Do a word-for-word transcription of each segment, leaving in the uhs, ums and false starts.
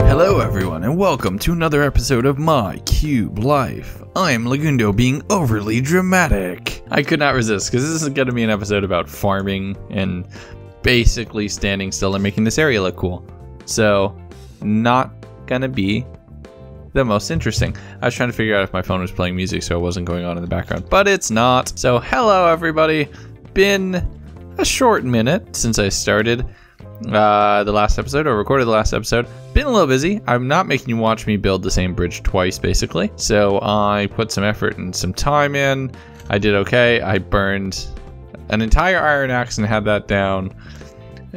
Hello everyone and welcome to another episode of My Cube Life. I am Legundo being overly dramatic. I could not resist because this is going to be an episode about farming and basically standing still and making this area look cool. So not gonna be the most interesting. I was trying to figure out if my phone was playing music so it wasn't going on in the background, but it's not. So hello everybody. Been a short minute since I started uh, the last episode or recorded the last episode. Been a little busy. I'm not making you watch me build the same bridge twice basically. So I put some effort and some time in. I did okay. I burned an entire iron axe and had that down.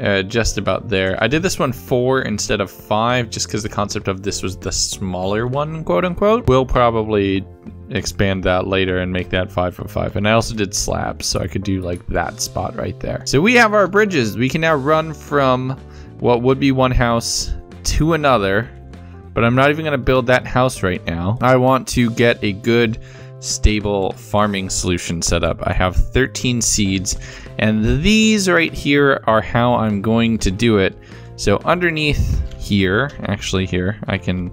Uh, just about there. I did this one four instead of five just because the concept of this was the smaller one, quote unquote. We'll probably expand that later and make that five for five. And I also did slabs, so I could do like that spot right there. So we have our bridges. We can now run from what would be one house to another, but I'm not even going to build that house right now. I want to get a good stable farming solution set up. I have thirteen seeds and these right here are how I'm going to do it. So underneath here, actually here, I can,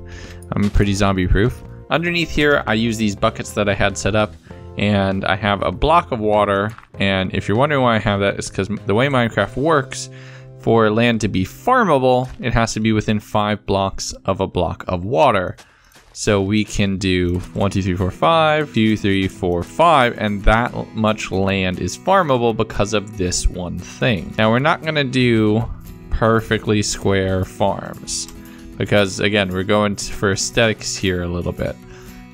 I'm pretty zombie proof. Underneath here, I use these buckets that I had set up and I have a block of water. And if you're wondering why I have that, it's because the way Minecraft works, for land to be farmable, it has to be within five blocks of a block of water. So we can do one, two, three, four, five, two, three, four, five, and that much land is farmable because of this one thing. Now we're not gonna do perfectly square farms because again, we're going for aesthetics here a little bit.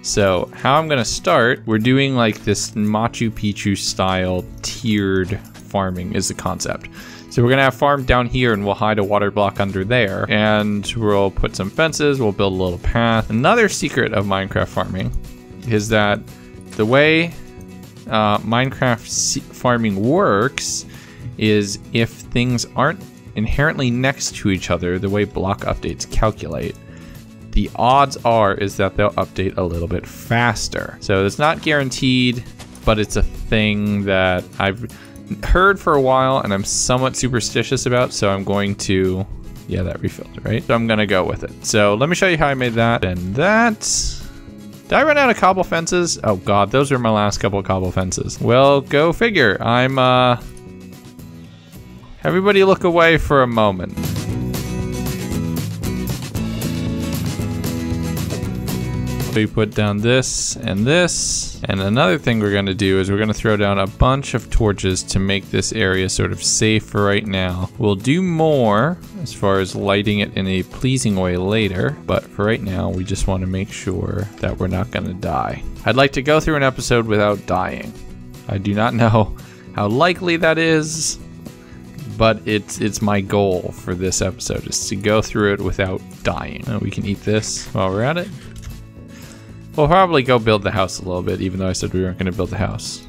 So how I'm gonna start, we're doing like this Machu Picchu style tiered farming is the concept. So we're gonna have farm down here and we'll hide a water block under there and we'll put some fences, we'll build a little path. Another secret of Minecraft farming is that the way uh, Minecraft farming works is if things aren't inherently next to each other, the way block updates calculate, the odds are is that they'll update a little bit faster. So it's not guaranteed, but it's a thing that I've heard for a while and I'm somewhat superstitious about, so I'm going to, yeah, that refilled, right? So I'm gonna go with it. So let me show you how I made that and that. Did I run out of cobble fences? Oh God, those were my last couple of cobble fences. Well, go figure. I'm, uh, everybody look away for a moment. We put down this and this, and another thing we're going to do is we're going to throw down a bunch of torches to make this area sort of safe for right now. We'll do more as far as lighting it in a pleasing way later, but for right now we just want to make sure that we're not going to die. I'd like to go through an episode without dying. I do not know how likely that is, but it's it's my goal for this episode is to go through it without dying. Now we can eat this while we're at it. We'll probably go build the house a little bit, even though I said we weren't going to build the house.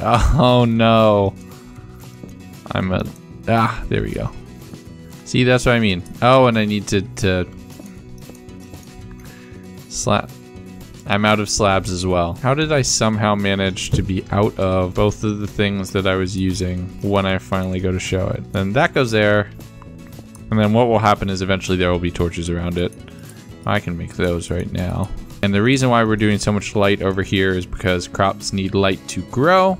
Oh no. I'm a... Ah, there we go. See, that's what I mean. Oh, and I need to... to slap. I'm out of slabs as well. How did I somehow manage to be out of both of the things that I was using when I finally go to show it? Then that goes there. And then what will happen is eventually there will be torches around it. I can make those right now. And the reason why we're doing so much light over here is because crops need light to grow.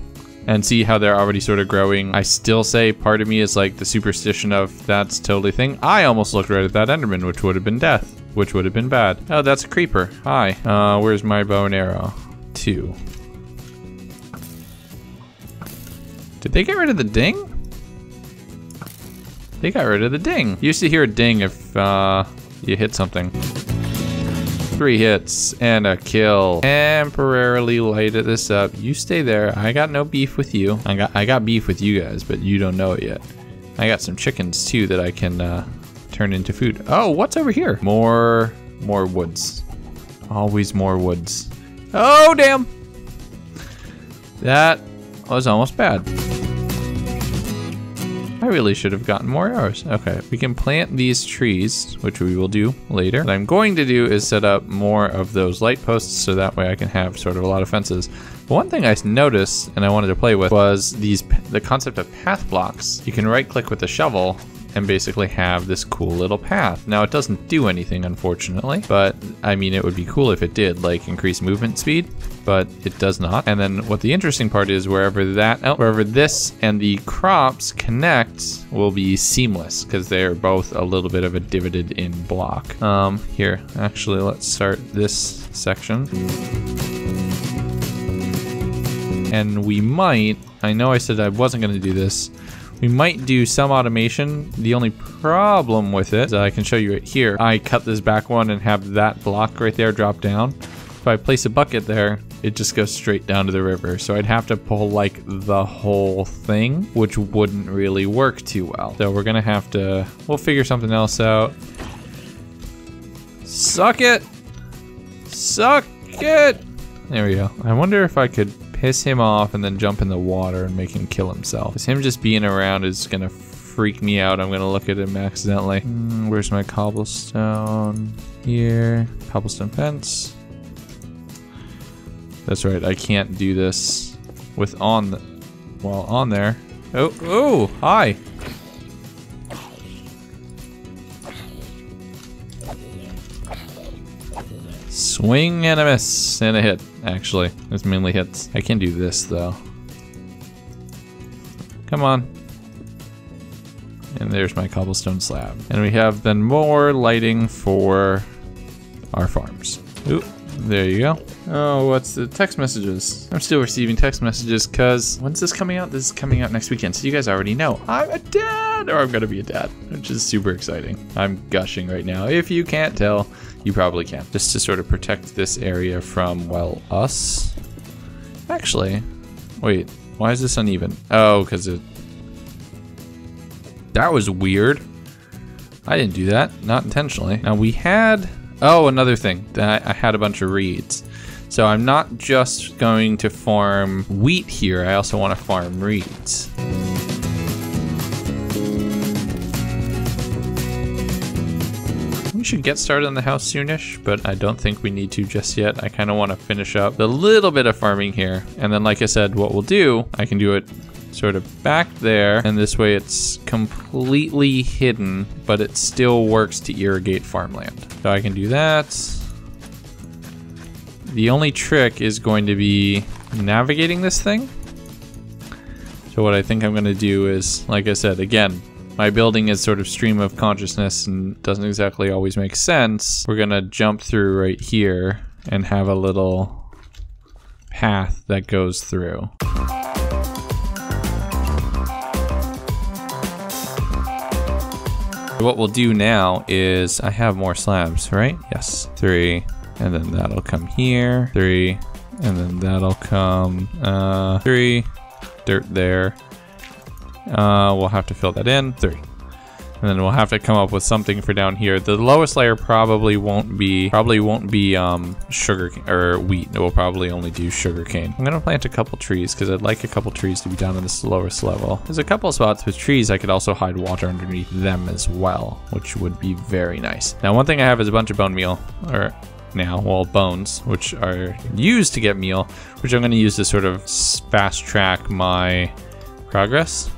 And see how they're already sort of growing. I still say part of me is like the superstition of that's totally thing. I almost looked right at that Enderman, which would have been death, which would have been bad. Oh, that's a creeper. Hi. Uh, where's my bow and arrow? Two. Did they get rid of the ding? They got rid of the ding. You used to hear a ding if uh, you hit something. Three hits and a kill. Temporarily lighted this up. You stay there. I got no beef with you. I got I got beef with you guys, but you don't know it yet. I got some chickens too that I can uh, turn into food. Oh, what's over here? More more woods. Always more woods. Oh damn! That was almost bad. I really should have gotten more arrows. Okay, we can plant these trees, which we will do later. What I'm going to do is set up more of those light posts so that way I can have sort of a lot of fences. But one thing I noticed and I wanted to play with was these the concept of path blocks. You can right click with the shovel and basically have this cool little path. Now it doesn't do anything, unfortunately, but I mean, it would be cool if it did, like increase movement speed, but it does not. And then what the interesting part is wherever that, wherever this and the crops connect will be seamless because they're both a little bit of a divoted in block. Um, here, actually, let's start this section. And we might, I know I said I wasn't gonna do this, we might do some automation. The only problem with it, I can show you it here. I cut this back one and have that block right there drop down. If I place a bucket there, it just goes straight down to the river. So I'd have to pull like the whole thing, which wouldn't really work too well. So we're gonna have to, we'll figure something else out. Suck it! Suck it! There we go. I wonder if I could piss him off and then jump in the water and make him kill himself. Because him just being around is gonna freak me out. I'm gonna look at him accidentally. Mm, where's my cobblestone? Here, cobblestone fence. That's right, I can't do this with on the, while on there. Oh, oh, hi. Swing and a miss, and a hit, actually. It's mainly hits. I can do this, though. Come on. And there's my cobblestone slab. And we have then more lighting for our farms. Oop, there you go. Oh, what's the text messages? I'm still receiving text messages, because when's this coming out? This is coming out next weekend, so you guys already know. I'm a dad, or I'm gonna be a dad, which is super exciting. I'm gushing right now. If you can't tell, you probably can. Just to sort of protect this area from, well, us. Actually, wait, why is this uneven? Oh, because it... That was weird. I didn't do that, not intentionally. Now we had, oh, another thing. I had a bunch of reeds. So I'm not just going to farm wheat here, I also want to farm reeds. We should get started on the house soonish, but I don't think we need to just yet. I kind of want to finish up the little bit of farming here. And then, like I said, what we'll do, I can do it sort of back there. And this way it's completely hidden, but it still works to irrigate farmland. So I can do that. The only trick is going to be navigating this thing. So what I think I'm going to do is, like I said, again, my building is sort of stream of consciousness and doesn't exactly always make sense. We're gonna jump through right here and have a little path that goes through. What we'll do now is, I have more slabs, right? Yes, three, and then that'll come here, three, and then that'll come uh, three, dirt there. Uh, we'll have to fill that in, three. And then we'll have to come up with something for down here. The lowest layer probably won't be, probably won't be um, sugar or wheat. We'll probably only do sugar cane. I'm gonna plant a couple trees because I'd like a couple trees to be down in this lowest level. There's a couple spots with trees I could also hide water underneath them as well, which would be very nice. Now, one thing I have is a bunch of bone meal, or now, well, bones, which are used to get meal, which I'm gonna use to sort of fast track my progress.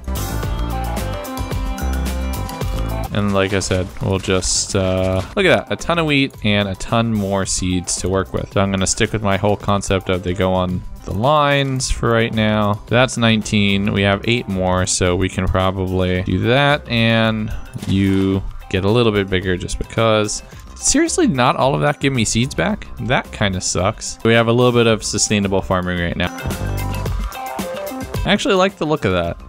And like I said, we'll just uh, look at that, a ton of wheat and a ton more seeds to work with. So I'm gonna stick with my whole concept of they go on the lines for right now. That's nineteen, we have eight more, so we can probably do that. And you get a little bit bigger just because. Seriously, not all of that give me seeds back? That kind of sucks. We have a little bit of sustainable farming right now. I actually like the look of that.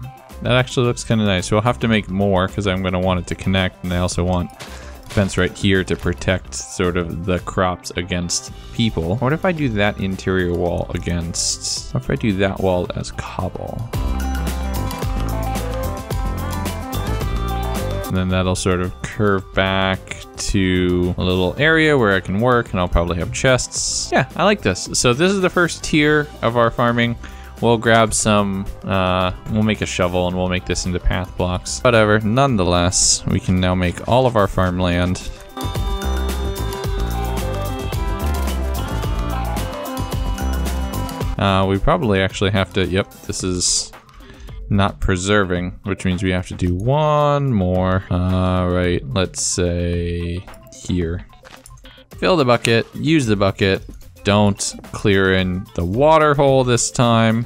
That actually looks kind of nice. We'll have to make more because I'm going to want it to connect, and I also want fence right here to protect sort of the crops against people. What if I do that interior wall against, what if I do that wall as cobble? And then that'll sort of curve back to a little area where I can work, and I'll probably have chests. Yeah, I like this. So this is the first tier of our farming. we'll grab some, uh, we'll make a shovel and we'll make this into path blocks. Whatever, nonetheless, we can now make all of our farmland. Uh, we probably actually have to, yep, this is not preserving, which means we have to do one more. All right, let's say here. Fill the bucket, use the bucket. Don't clear in the water hole this time.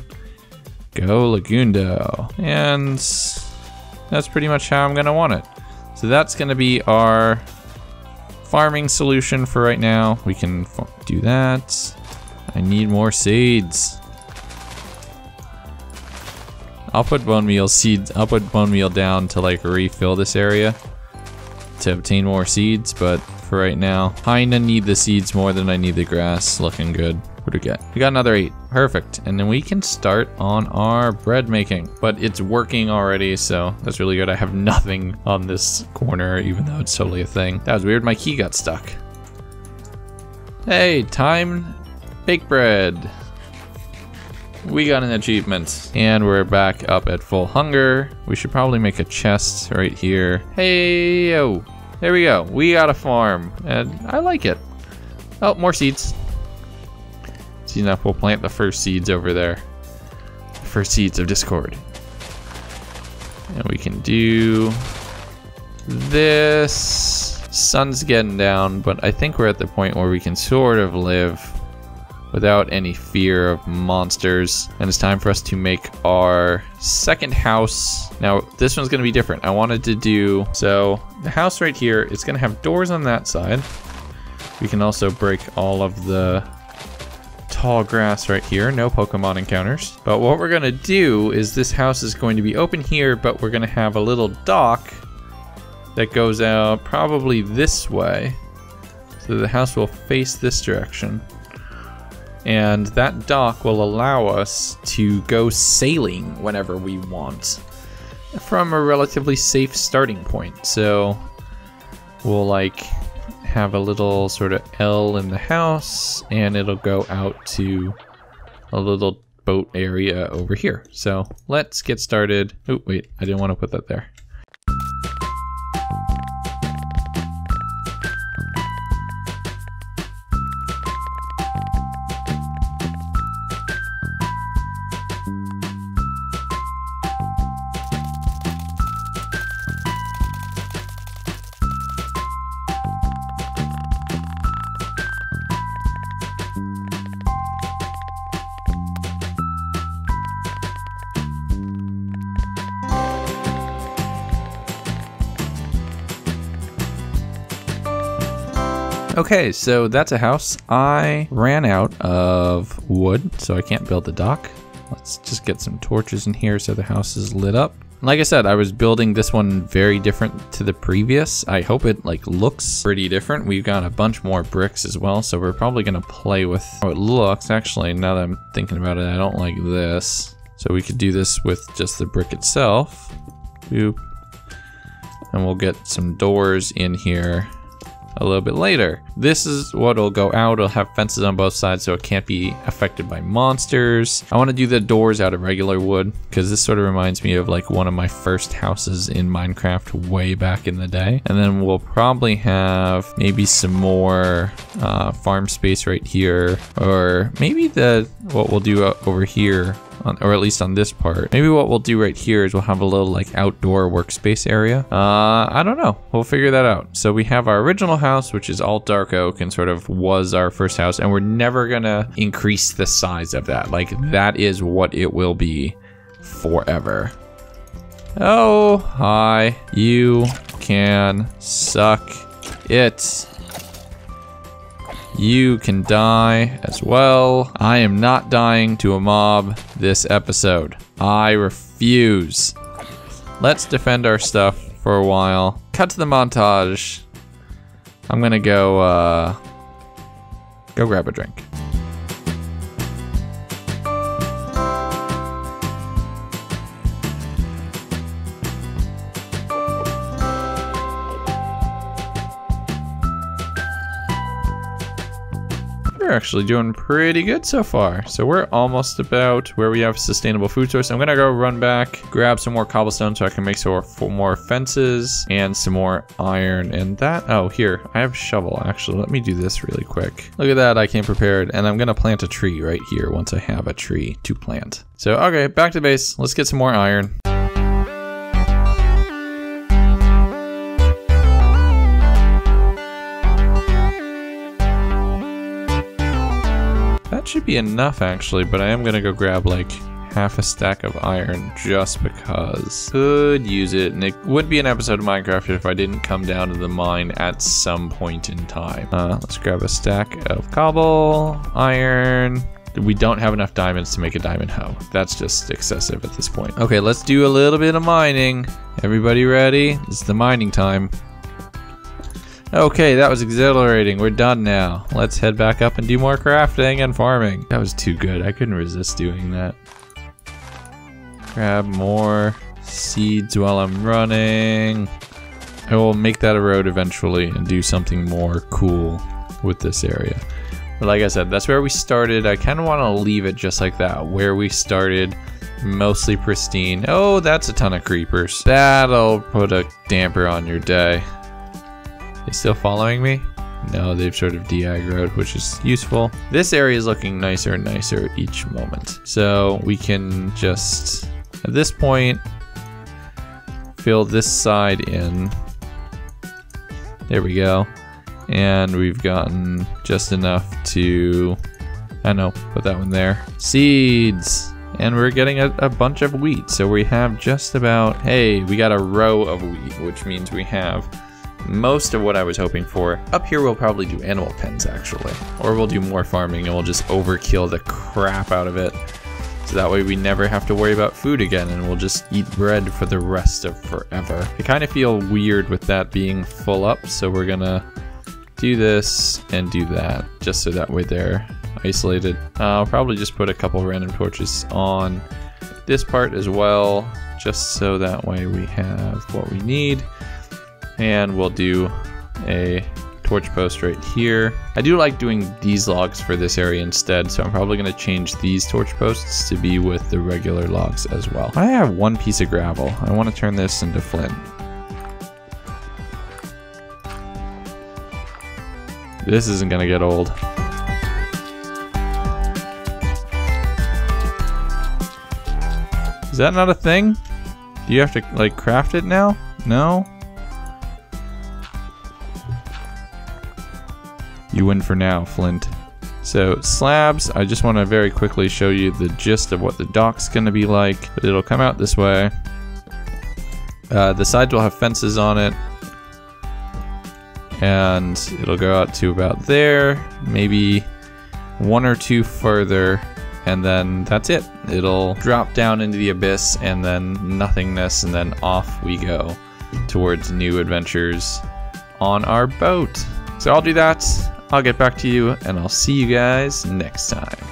Go Legundo. And that's pretty much how I'm gonna want it. So that's gonna be our farming solution for right now. We can do that. I need more seeds. I'll put bone meal seeds, I'll put bone meal down to like refill this area to obtain more seeds, but for right now, kinda need the seeds more than I need the grass. Looking good. What do we get? We got another eight. Perfect. And then we can start on our bread making, but it's working already, so that's really good. I have nothing on this corner, even though it's totally a thing. That was weird, my key got stuck. Hey, time bake bread. We got an achievement and we're back up at full hunger. We should probably make a chest right here. Hey, oh, there we go. We got a farm and I like it. Oh, more seeds. It's enough. We'll plant the first seeds over there. The first seeds of Discord. And we can do this. Sun's getting down, but I think we're at the point where we can sort of live without any fear of monsters. And it's time for us to make our second house. Now, this one's gonna be different. I wanted to do, so the house right here, it's gonna have doors on that side. We can also break all of the tall grass right here, no Pokemon encounters. But what we're gonna do is this house is going to be open here, but we're gonna have a little dock that goes out probably this way. So the house will face this direction. And that dock will allow us to go sailing whenever we want from a relatively safe starting point. So we'll like have a little sort of L in the house and it'll go out to a little boat area over here. So let's get started. Oh, wait, I didn't want to put that there. Okay, so that's a house. I ran out of wood, so I can't build the dock. Let's just get some torches in here so the house is lit up. Like I said, I was building this one very different to the previous. I hope it like looks pretty different. We've got a bunch more bricks as well, so we're probably gonna play with how it looks. Actually, now that I'm thinking about it, I don't like this. So we could do this with just the brick itself. Boop. And we'll get some doors in here a little bit later. This is what'll go out. It'll have fences on both sides so it can't be affected by monsters. I want to do the doors out of regular wood because this sort of reminds me of like one of my first houses in Minecraft way back in the day. And then we'll probably have maybe some more uh, farm space right here, or maybe the what we'll do over here on, or at least on this part. Maybe what we'll do right here is we'll have a little like outdoor workspace area. Uh, I don't know, we'll figure that out. So we have our original house, which is all dark oak and sort of was our first house. And we're never gonna increase the size of that. Like that is what it will be forever. Oh, hi, you can suck it. You can die as well. I am not dying to a mob this episode. I refuse. Let's defend our stuff for a while. Cut to the montage. I'm gonna go, uh, go grab a drink. actually doing pretty good so far. So we're almost about where we have sustainable food source. I'm gonna go run back, grab some more cobblestone so I can make some more fences and some more iron and that. Oh, here, I have a shovel actually. Let me do this really quick. Look at that, I came prepared. And I'm gonna plant a tree right here once I have a tree to plant. So, okay, back to base. Let's get some more iron. That should be enough actually, but I am gonna go grab like half a stack of iron just because. Could use it, and it would be an episode of Minecraft if I didn't come down to the mine at some point in time. Uh, let's grab a stack of cobble, iron. We don't have enough diamonds to make a diamond hoe. That's just excessive at this point. Okay, let's do a little bit of mining. Everybody ready? It's the mining time. Okay, that was exhilarating. We're done now. Let's head back up and do more crafting and farming. That was too good. I couldn't resist doing that. Grab more seeds while I'm running. I will make that a road eventually and do something more cool with this area. But like I said, that's where we started. I kind of want to leave it just like that, where we started. Mostly pristine. Oh, that's a ton of creepers. That'll put a damper on your day. They still following me? No, they've sort of de-aggroed, which is useful. This area is looking nicer and nicer each moment. So we can just, at this point, fill this side in. There we go. And we've gotten just enough to, I don't know, put that one there. Seeds. And we're getting a, a bunch of wheat. So we have just about, hey, we got a row of wheat, which means we have most of what I was hoping for. Up here we'll probably do animal pens actually, or we'll do more farming and we'll just overkill the crap out of it. So that way we never have to worry about food again and we'll just eat bread for the rest of forever. I kind of feel weird with that being full up, so we're gonna do this and do that just so that way they're isolated. Uh, I'll probably just put a couple random torches on this part as well, just so that way we have what we need. And we'll do a torch post right here. I do like doing these logs for this area instead, so I'm probably gonna change these torch posts to be with the regular logs as well. I have one piece of gravel. I wanna turn this into flint. This isn't gonna get old. Is that not a thing? Do you have to like craft it now? No? You win for now, Flint. So slabs, I just want to very quickly show you the gist of what the dock's going to be like. But it'll come out this way. Uh, the sides will have fences on it. And it'll go out to about there, maybe one or two further. And then that's it. It'll drop down into the abyss and then nothingness. And then off we go towards new adventures on our boat. So I'll do that. I'll get back to you, and I'll see you guys next time.